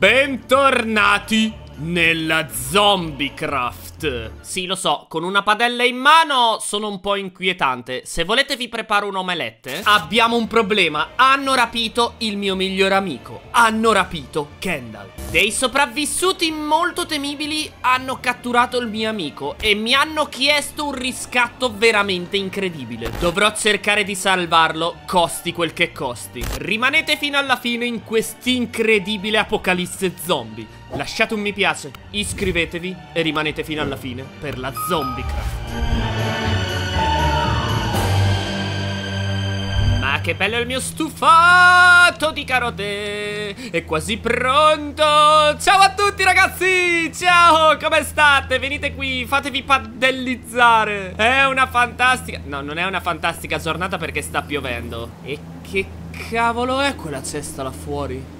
Bentornati nella Zombie Craft. Sì, lo so, con una padella in mano sono un po' inquietante. Se volete vi preparo un'omelette. Abbiamo un problema. Hanno rapito il mio miglior amico. Hanno rapito Kendall. Dei sopravvissuti molto temibili hanno catturato il mio amico e mi hanno chiesto un riscatto veramente incredibile. Dovrò cercare di salvarlo, costi quel che costi. Rimanete fino alla fine in quest'incredibile apocalisse zombie. Lasciate un mi piace, iscrivetevi e rimanete fino alla fine per la Zombie Craft. Ma che bello il mio stufato di carote! È quasi pronto! Ciao a tutti ragazzi! Ciao! Come state? Venite qui, fatevi padellizzare! È una fantastica... No, non è una fantastica giornata perché sta piovendo. E che cavolo è quella cesta là fuori?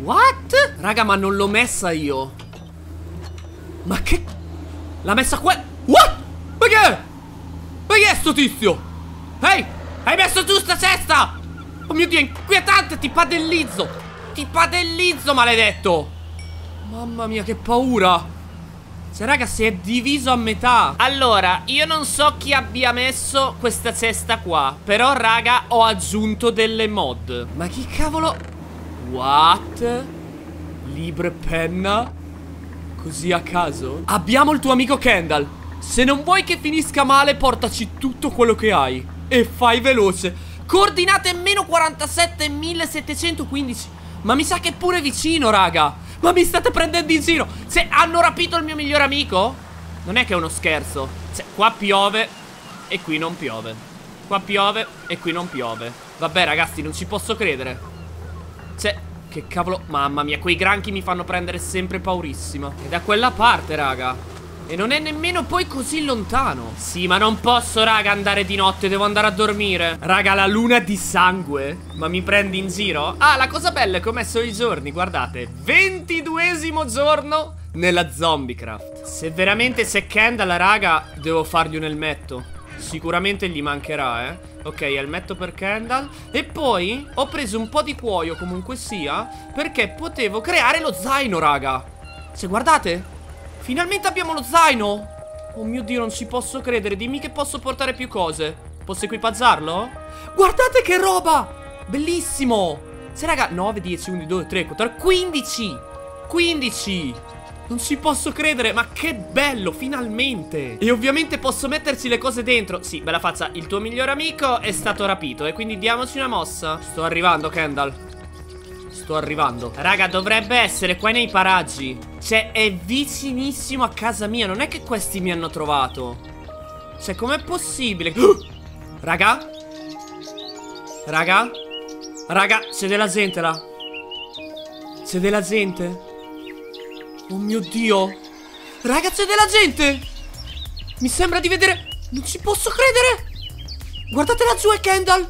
What? Raga, ma non l'ho messa io. Ma che... L'ha messa qua... What? Ma che è? Ma chi è sto tizio? Ehi, hai messo tu sta cesta? Oh mio Dio, è inquietante, ti padellizzo. Ti padellizzo, maledetto. Mamma mia, che paura. Cioè, raga, si è diviso a metà. Allora, io non so chi abbia messo questa cesta qua, però, raga, ho aggiunto delle mod. Ma chi cavolo... What? Libro e penna? Così a caso? Abbiamo il tuo amico Kendall. Se non vuoi che finisca male, portaci tutto quello che hai. E fai veloce. Coordinate -47.715. Ma mi sa che è pure vicino, raga. Ma mi state prendendo in giro. Se hanno rapito il mio migliore amico? Non è che è uno scherzo. Cioè, qua piove e qui non piove. Qua piove e qui non piove. Vabbè ragazzi, non ci posso credere. Cioè, che cavolo, mamma mia, quei granchi mi fanno prendere sempre paurissima. È da quella parte, raga. E non è nemmeno poi così lontano. Sì, ma non posso, raga, andare di notte, devo andare a dormire. Raga, la luna di sangue. Ma mi prendi in giro? Ah, la cosa bella è che ho messo i giorni, guardate. 22° giorno nella Zombie Craft. Se veramente c'è Kendall, raga, devo fargli un elmetto. Sicuramente gli mancherà, eh. Ok, elmetto per Kendall. E poi ho preso un po' di cuoio comunque sia, perché potevo creare lo zaino, raga. Se guardate, finalmente abbiamo lo zaino. Oh mio Dio, non ci posso credere. Dimmi che posso portare più cose. Posso equipaggiarlo? Guardate che roba. Bellissimo. Se raga, 9, 10, 11, 12, 13, 14, 15. 15. Non ci posso credere, ma che bello, finalmente! E ovviamente posso metterci le cose dentro. Sì, bella faccia, il tuo miglior amico è stato rapito e quindi diamoci una mossa. Sto arrivando, Kendall. Sto arrivando. Raga, dovrebbe essere qua nei paraggi. Cioè, è vicinissimo a casa mia, non è che questi mi hanno trovato. Cioè, com'è possibile? Raga? Raga? Raga, c'è della gente là. C'è della gente? Oh mio Dio. Raga, c'è della gente. Mi sembra di vedere. Non ci posso credere. Guardate laggiù, è Kendall.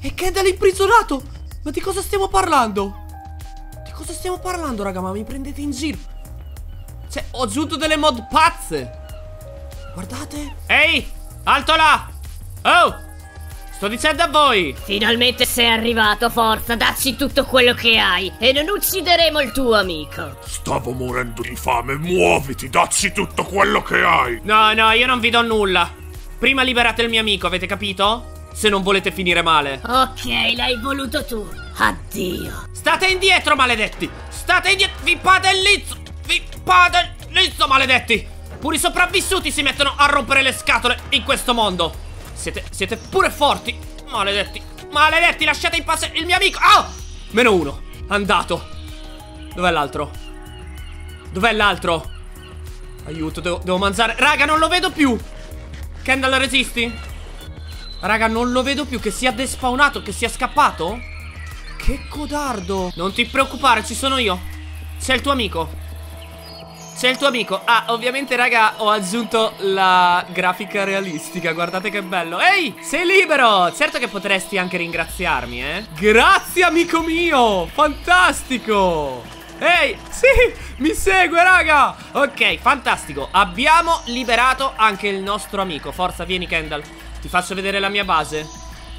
È Kendall imprigioniato. Ma di cosa stiamo parlando? Di cosa stiamo parlando, raga? Ma mi prendete in giro. Cioè, ho aggiunto delle mod pazze. Guardate. Ehi, alto là. Oh, sto dicendo a voi. Finalmente sei arrivato, forza, dacci tutto quello che hai e non uccideremo il tuo amico. Stavo morendo di fame, muoviti, dacci tutto quello che hai. No, no, io non vi do nulla. Prima liberate il mio amico, avete capito? Se non volete finire male. Ok, l'hai voluto tu, addio. State indietro, maledetti. State indietro, vi padellizzo, maledetti. Pure i sopravvissuti si mettono a rompere le scatole in questo mondo. Siete pure forti. Maledetti. Maledetti, lasciate in pace il mio amico. Ah! Meno uno. Andato. Dov'è l'altro? Dov'è l'altro? Aiuto, devo mangiare. Raga, non lo vedo più. Kendall, resisti? Raga, non lo vedo più. Che sia despawnato, che sia scappato. Che codardo. Non ti preoccupare, ci sono io. C'è il tuo amico. C'è il tuo amico. Ah, ovviamente, raga, ho aggiunto la grafica realistica. Guardate che bello. Ehi, sei libero. Certo che potresti anche ringraziarmi, eh. Grazie, amico mio. Fantastico. Ehi, sì, mi segue, raga. Ok, fantastico. Abbiamo liberato anche il nostro amico. Forza, vieni, Kendall. Ti faccio vedere la mia base.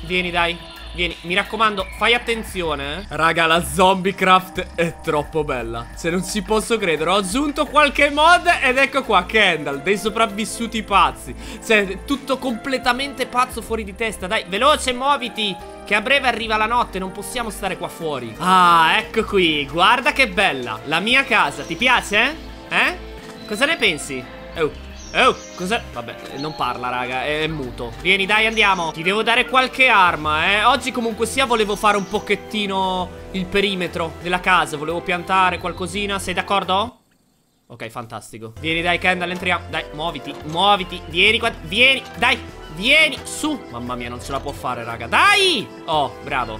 Vieni, dai. Vieni, mi raccomando, fai attenzione. Raga, la Zombie Craft è troppo bella. Se non ci posso credere, ho aggiunto qualche mod ed ecco qua, Kendall, dei sopravvissuti pazzi. Cioè, tutto completamente pazzo, fuori di testa. Dai, veloce, muoviti, che a breve arriva la notte, non possiamo stare qua fuori. Ah, ecco qui, guarda che bella. La mia casa, ti piace? Eh? Cosa ne pensi? Oh, cos'è? Vabbè, non parla, raga, è muto. Vieni, dai, andiamo. Ti devo dare qualche arma, eh. Oggi comunque sia volevo fare un pochettino il perimetro della casa. Volevo piantare qualcosina, sei d'accordo? Ok, fantastico. Vieni, dai, Kendall, entriamo. Dai, muoviti, muoviti. Vieni qua, vieni, dai, vieni, su. Mamma mia, non ce la può fare, raga, dai. Oh, bravo.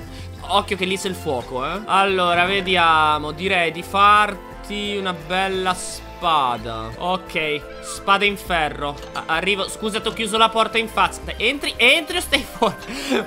Occhio che lì c'è il fuoco, eh. Allora, vediamo. Direi di farti una bella spada. Ok, spada in ferro. Arrivo. Scusa, ti ho chiuso la porta in faccia. Entri, entri o stai fuori?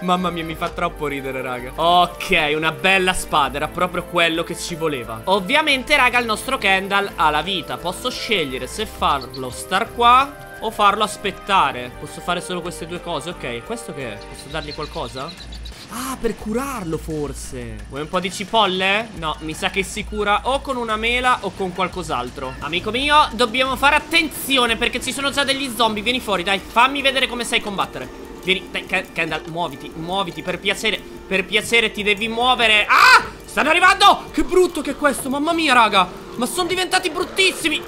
Mamma mia, mi fa troppo ridere, raga. Ok, una bella spada. Era proprio quello che ci voleva. Ovviamente, raga, il nostro Kendall ha la vita. Posso scegliere se farlo star qua o farlo aspettare. Posso fare solo queste due cose. Ok, questo che è? Posso dargli qualcosa? Ah, per curarlo forse. Vuoi un po' di cipolle? No, mi sa che si cura o con una mela o con qualcos'altro. Amico mio, dobbiamo fare attenzione perché ci sono già degli zombie. Vieni fuori, dai, fammi vedere come sai combattere. Vieni, dai, Kendall, muoviti, muoviti, per piacere. Per piacere, ti devi muovere. Ah, stanno arrivando. Che brutto che è questo, mamma mia, raga. Ma sono diventati bruttissimi.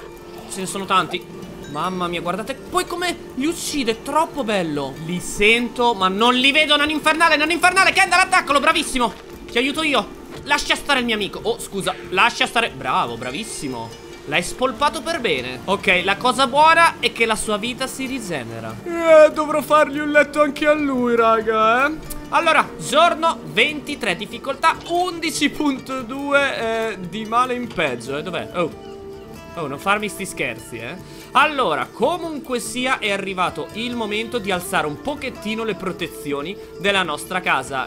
Ce ne sono tanti. Mamma mia, guardate poi come li uccide, troppo bello. Li sento, ma non li vedo, non infernale, non infernale. Kendall, attaccalo, bravissimo. Ti aiuto io. Lascia stare il mio amico. Oh, scusa, lascia stare. Bravo, bravissimo. L'hai spolpato per bene. Ok, la cosa buona è che la sua vita si rigenera. Dovrò fargli un letto anche a lui, raga, eh. Allora, giorno 23, difficoltà 11.2, di male in peggio, eh. Dov'è? Oh. Oh, non farmi sti scherzi, eh. Allora, comunque sia, è arrivato il momento di alzare un pochettino le protezioni della nostra casa.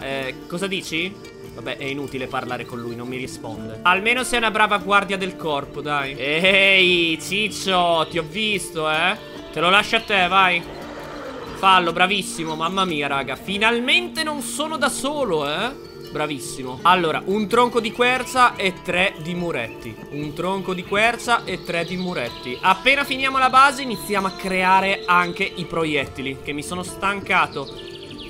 Cosa dici? Vabbè, è inutile parlare con lui, non mi risponde. Almeno sei una brava guardia del corpo, dai. Ehi, ciccio, ti ho visto, eh. Te lo lascio a te, vai. Fallo, bravissimo, mamma mia, raga. Finalmente non sono da solo, eh. Bravissimo. Allora, un tronco di quercia e 3 di muretti. Un tronco di quercia e 3 di muretti. Appena finiamo la base iniziamo a creare anche i proiettili, che mi sono stancato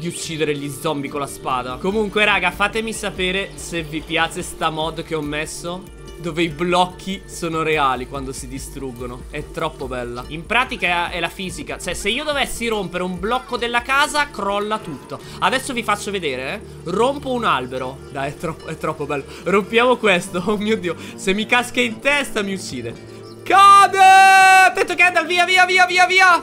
di uccidere gli zombie con la spada. Comunque, raga, fatemi sapere se vi piace sta mod che ho messo, dove i blocchi sono reali quando si distruggono. È troppo bella. In pratica è la fisica. Cioè, se io dovessi rompere un blocco della casa, crolla tutto. Adesso vi faccio vedere, eh. Rompo un albero. Dai, è troppo bello. Rompiamo questo. Oh mio Dio. Se mi casca in testa mi uccide. Cade! Detto Kendall, via, via, via, via, via.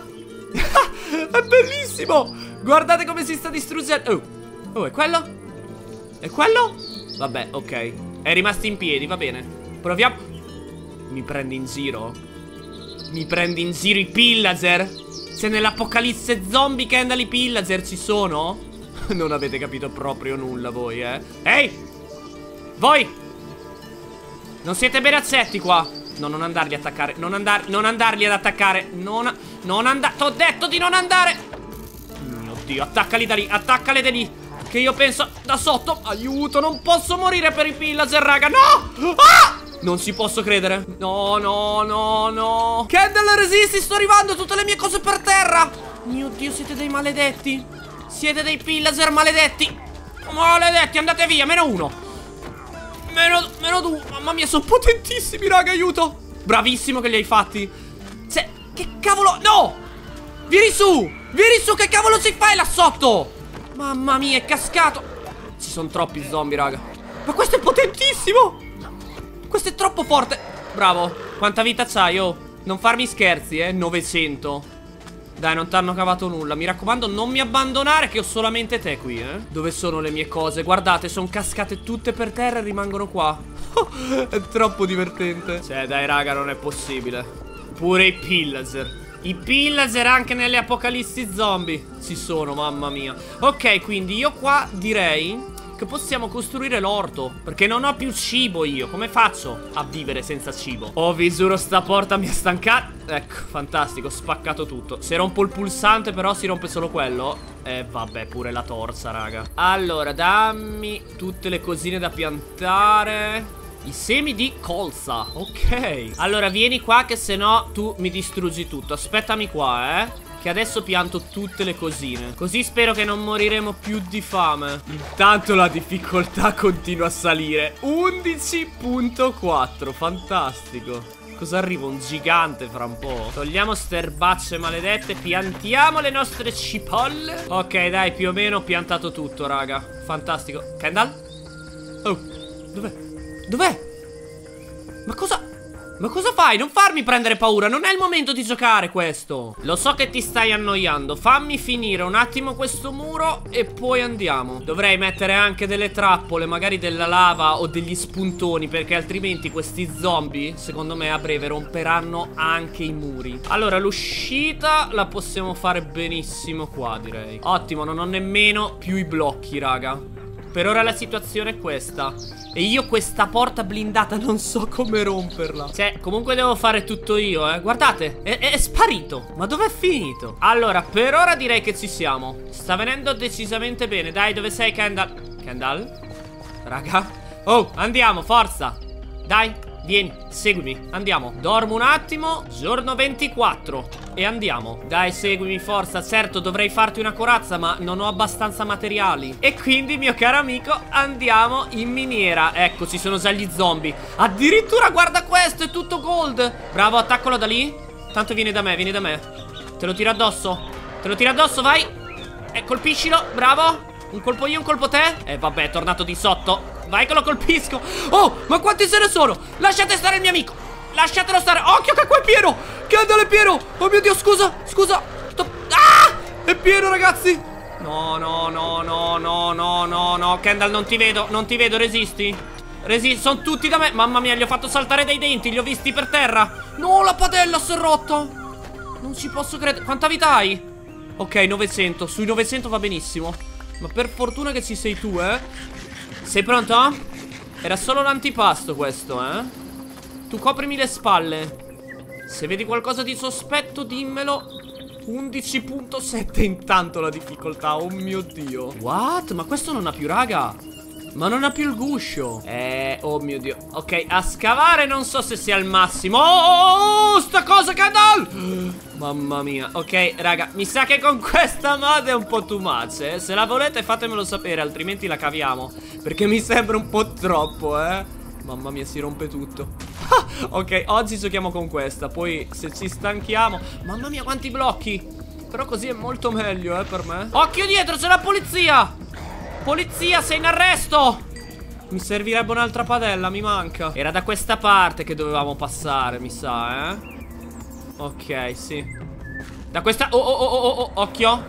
È bellissimo. Guardate come si sta distruggendo. Oh, oh, è quello? È quello? Vabbè, ok. È rimasto in piedi, va bene. Proviamo. Mi prendi in giro? Mi prendi in giro i pillager? Se nell'apocalisse zombie, Kendall, i pillager ci sono? Non avete capito proprio nulla voi, eh. Ehi! Voi! Non siete ben accetti qua. No, non andarli ad attaccare. Non andarli ad attaccare. Non andare. T'ho detto di non andare. Mio Dio, attaccali da lì. Attaccali da lì, che io penso da sotto. Aiuto, non posso morire per i pillager, raga. No! Ah! Non ci posso credere. No, no, no, no. Kendall, resisti, sto arrivando. Tutte le mie cose per terra. Mio Dio, siete dei maledetti. Siete dei pillager maledetti. Maledetti, andate via. Meno uno. Meno due. Mamma mia, sono potentissimi, raga, aiuto. Bravissimo che li hai fatti. Cioè, che cavolo. No! Vieni su. Vieni su, che cavolo ci fai là sotto? Mamma mia, è cascato. Ci sono troppi zombie, raga. Ma questo è potentissimo. Questo è troppo forte. Bravo. Quanta vita c'hai, oh? Non farmi scherzi, eh. 900. Dai, non t'hanno cavato nulla. Mi raccomando, non mi abbandonare, che ho solamente te qui, eh. Dove sono le mie cose? Guardate, sono cascate tutte per terra e rimangono qua. È troppo divertente. Cioè, dai, raga, non è possibile. Pure i pillager. I pillager anche nelle apocalissi zombie ci sono, mamma mia. Ok, quindi io qua direi... Task possiamo costruire l'orto, perché non ho più cibo io. Come faccio a vivere senza cibo? Oh, vi giuro, sta porta mi ha stancato. Ecco, fantastico, spaccato tutto. Se rompo il pulsante però si rompe solo quello. Vabbè, pure la torsa, raga. Allora, dammi tutte le cosine da piantare. I semi di colza, ok. Allora, vieni qua che sennò tu mi distruggi tutto. Aspettami qua, che adesso pianto tutte le cosine. Così spero che non moriremo più di fame. Intanto la difficoltà continua a salire. 11.4, fantastico. Cosa arriva? Un gigante fra un po'. Togliamo ste erbacce maledette. Piantiamo le nostre cipolle. Ok, dai, più o meno ho piantato tutto, raga. Fantastico. Kendall? Oh, dov'è? Dov'è? Ma cosa fai? Non farmi prendere paura. Non è il momento di giocare questo. Lo so che ti stai annoiando. Fammi finire un attimo questo muro e poi andiamo. Dovrei mettere anche delle trappole, magari della lava o degli spuntoni, perché altrimenti questi zombie, secondo me, a breve romperanno anche i muri. Allora, l'uscita la possiamo fare benissimo qua, direi. Ottimo, non ho nemmeno più i blocchi, raga. Per ora la situazione è questa. E io questa porta blindata non so come romperla. Cioè, comunque devo fare tutto io, Guardate, è sparito. Ma dov'è finito? Allora, per ora direi che ci siamo. Sta venendo decisamente bene. Dai, dove sei, Kendall? Kendall? Raga. Oh, andiamo, forza. Dai, vieni, seguimi. Andiamo. Dormo un attimo. Giorno 24. E andiamo. Dai, seguimi, forza. Certo, dovrei farti una corazza, ma non ho abbastanza materiali. E quindi, mio caro amico, andiamo in miniera. Ecco, ci sono già gli zombie. Addirittura, guarda questo, è tutto gold. Bravo, attaccalo da lì. Tanto viene da me, viene da me. Te lo tiro addosso. Te lo tiro addosso, vai. E colpiscilo, bravo. Un colpo io, un colpo te. E vabbè, è tornato di sotto. Vai che lo colpisco. Oh, ma quanti se ne sono? Lasciate stare il mio amico. Lasciatelo stare. Occhio che qua è pieno. Kendall è pieno. Oh mio Dio, scusa. Scusa. Ah! È pieno, ragazzi. No, no, no, no, no, no, no, no. Kendall, non ti vedo. Non ti vedo. Resisti. Resisti. Sono tutti da me. Mamma mia, gli ho fatto saltare dai denti. Li ho visti per terra. No, la padella si è rotta. Non ci posso credere. Quanta vita hai? Ok, 900. Sui 900 va benissimo. Ma per fortuna che ci sei tu, Sei pronto? Era solo l'antipasto questo, Tu coprimi le spalle. Se vedi qualcosa di sospetto, dimmelo. 11.7 intanto la difficoltà. Oh mio Dio. What? Ma questo non ha più, raga. Ma non ha più il guscio. Oh mio Dio. Ok, a scavare non so se sia al massimo. Oh, sta cosa, Kendall. Mamma mia. Ok, raga, mi sa che con questa mod è un po' too much, Se la volete fatemelo sapere, altrimenti la caviamo, perché mi sembra un po' troppo, Mamma mia, si rompe tutto. Ok, oggi giochiamo con questa. Poi se ci stanchiamo. Mamma mia, quanti blocchi. Però così è molto meglio, per me. Occhio dietro, c'è la polizia. Polizia, sei in arresto. Mi servirebbe un'altra padella, mi manca. Era da questa parte che dovevamo passare, mi sa, Ok, sì. Da questa... Oh, occhio.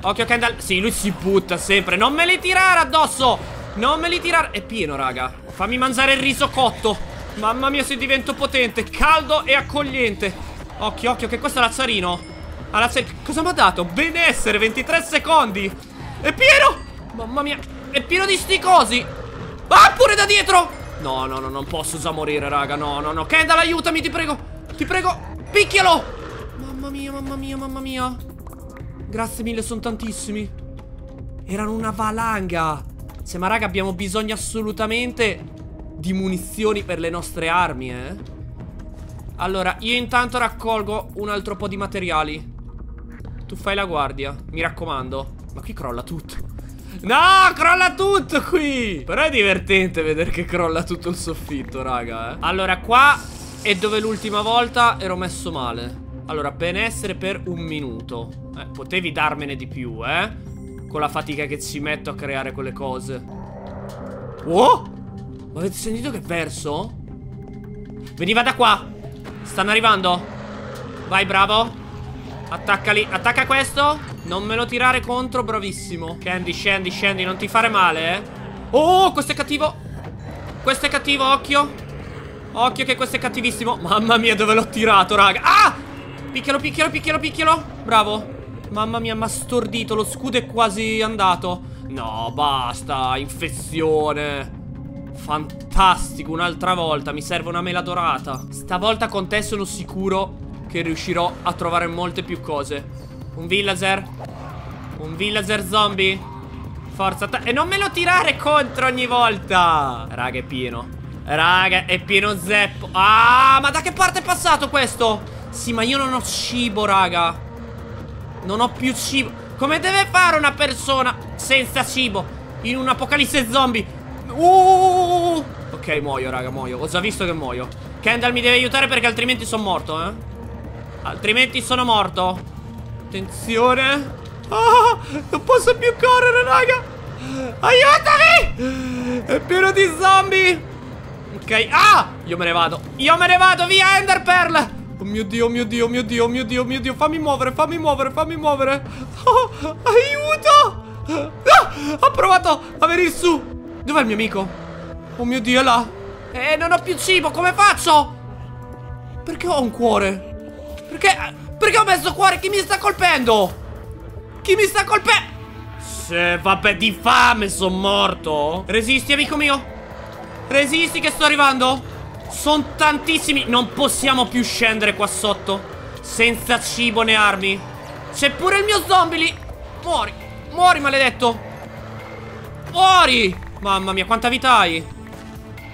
Occhio, Kendall. Sì, lui si butta sempre. Non me li tirare addosso. Non me li tirare. È pieno, raga. Fammi mangiare il riso cotto. Mamma mia, se divento potente. Caldo e accogliente. Occhio, occhio, che questo è l'azzarino. Cosa mi ha dato? Benessere, 23 secondi. È pieno. Mamma mia, è pieno di sti cosi. Ah, pure da dietro. No, no, no, non posso già morire, raga. No, no, no. Kendall, aiutami, ti prego. Ti prego, picchialo. Mamma mia, mamma mia, mamma mia. Grazie mille, sono tantissimi. Erano una valanga. Cioè, ma raga, abbiamo bisogno assolutamente di munizioni per le nostre armi, Allora, io intanto raccolgo un altro po' di materiali. Tu fai la guardia, mi raccomando. Ma qui crolla tutto. No, crolla tutto qui. Però è divertente vedere che crolla tutto il soffitto, raga, Allora, qua è dove l'ultima volta ero messo male. Allora, benessere per un minuto. Potevi darmene di più, Con la fatica che ci metto a creare quelle cose. Oh! Ma avete sentito che verso? Veniva da qua. Stanno arrivando. Vai, bravo. Attaccali. Attacca questo. Non me lo tirare contro, bravissimo. Candy, scendi, scendi. Non ti fare male, Oh, questo è cattivo. Questo è cattivo, occhio. Occhio che questo è cattivissimo. Mamma mia, dove l'ho tirato, raga. Ah! Picchialo, picchialo, picchialo, picchialo. Bravo. Mamma mia, m'ha stordito. Lo scudo è quasi andato. No, basta, infezione. Fantastico, un'altra volta. Mi serve una mela dorata. Stavolta con te sono sicuro che riuscirò a trovare molte più cose. Un villager. Un villager zombie. Forza. E non me lo tirare contro ogni volta. Raga, è pieno. Raga, è pieno zeppo. Ah, ma da che parte è passato questo? Sì, ma io non ho cibo, raga. Non ho più cibo. Come deve fare una persona senza cibo in un apocalisse zombie? Ok, muoio, raga, muoio. Ho già visto che muoio. Kendall mi deve aiutare perché altrimenti sono morto, eh. Altrimenti sono morto. Attenzione. Oh, non posso più correre, raga. Aiutami! È pieno di zombie. Ok, ah! Io me ne vado. Io me ne vado, via Ender Pearl. Oh mio Dio, oh mio Dio, oh mio Dio, oh mio Dio, oh mio Dio. Fammi muovere, fammi muovere, fammi muovere. Oh, aiuto! Ah, ho provato a venire su. Dov'è il mio amico? Oh mio Dio, è là. Non ho più cibo, come faccio? Perché ho un cuore? Perché ho messo cuore? Chi mi sta colpendo? Chi mi sta colpendo? Se vabbè, di fame sono morto. Resisti, amico mio. Resisti che sto arrivando. Sono tantissimi. Non possiamo più scendere qua sotto senza cibo né armi. C'è pure il mio zombie lì. Muori, muori maledetto. Muori. Mamma mia, quanta vita hai?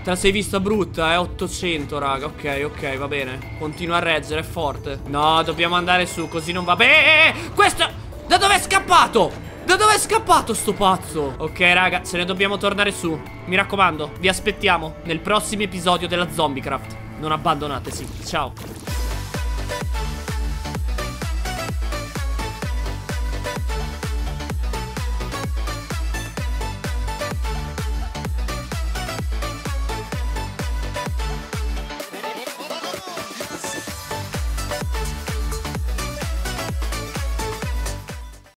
Te la sei vista brutta, eh? 800, raga. Ok, ok, va bene. Continua a reggere, è forte. No, dobbiamo andare su, così non va bene. Questo... Da dove è scappato? Da dove è scappato sto pazzo? Ok, raga, se ne dobbiamo tornare su. Mi raccomando, vi aspettiamo nel prossimo episodio della Zombie Craft. Non abbandonateci. Ciao.